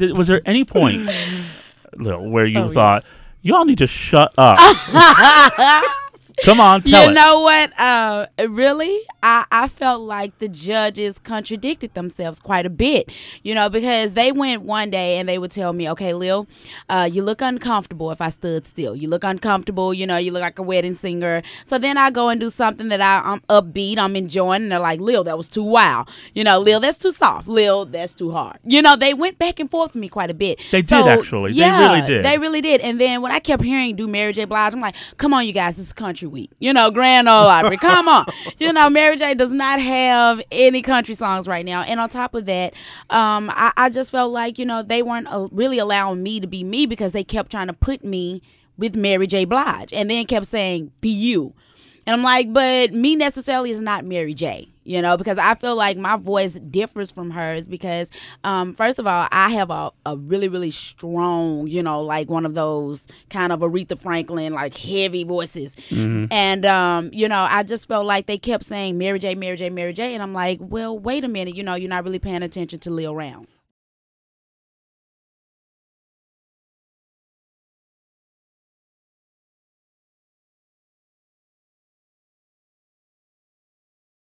was there any point where you thought, y'all need to shut up? Come on, tell it. You know what? Really, I felt like the judges contradicted themselves quite a bit, you know, because they went one day and they would tell me, okay, Lil, you look uncomfortable if I stood still. You look uncomfortable, you know, you look like a wedding singer. So then I go and do something that I'm upbeat, I'm enjoying, and they're like, Lil, that was too wild. You know, Lil, that's too soft. Lil, that's too hard. You know, they went back and forth with me quite a bit. They did, actually. Yeah, they really did. They really did. And then when I kept hearing do Mary J. Blige, I'm like, come on, you guys, this is country week, you know, Grand Ole Opry. Come on, you know, Mary J. does not have any country songs right now. And on top of that, I just felt like, you know, they weren't really allowing me to be me, because they kept trying to put me with Mary J. Blige, and then kept saying be you. And I'm like, but me necessarily is not Mary J., you know, because I feel like my voice differs from hers because, first of all, I have a really, really strong, you know, like one of those kind of Aretha Franklin, like heavy voices. Mm-hmm. And, you know, I just felt like they kept saying Mary J., Mary J., Mary J. And I'm like, well, wait a minute, you know, you're not really paying attention to Lil Rounds.